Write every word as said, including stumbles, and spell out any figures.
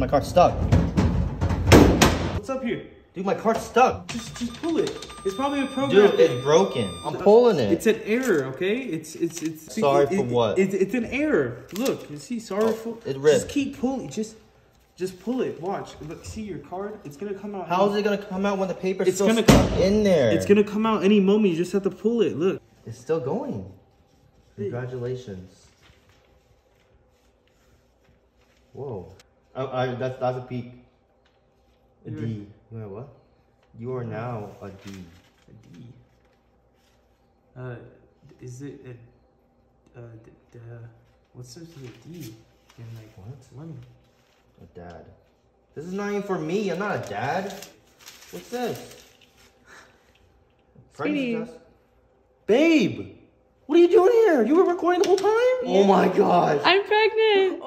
my cart's stuck. What's up here? Dude, my cart's stuck. Just, just pull it. It's probably a program. Dude, it's broken. I'm pulling it. It's an error, okay? It's, it's, it's. Sorry it, for it, what? It, it's an error. Look, you see, sorry for. It ripped. Just keep pulling. Just, just pull it. Watch. Look, see your card. It's gonna come out. How now. is it gonna come out when the paper's it's still gonna stuck come, in there? It's gonna come out any moment. You just have to pull it. Look. It's still going. Congratulations. Whoa. Oh, I, that's that's a peak. A You're, D. Wait, what? You are now a D. A D. Uh, is it a, uh, d d what starts with a D? And like what? Money. A dad. This is not even for me. I'm not a dad. What's this? Babe. Babe. What are you doing here? You were recording the whole time? Yeah. Oh my gosh. I'm pregnant.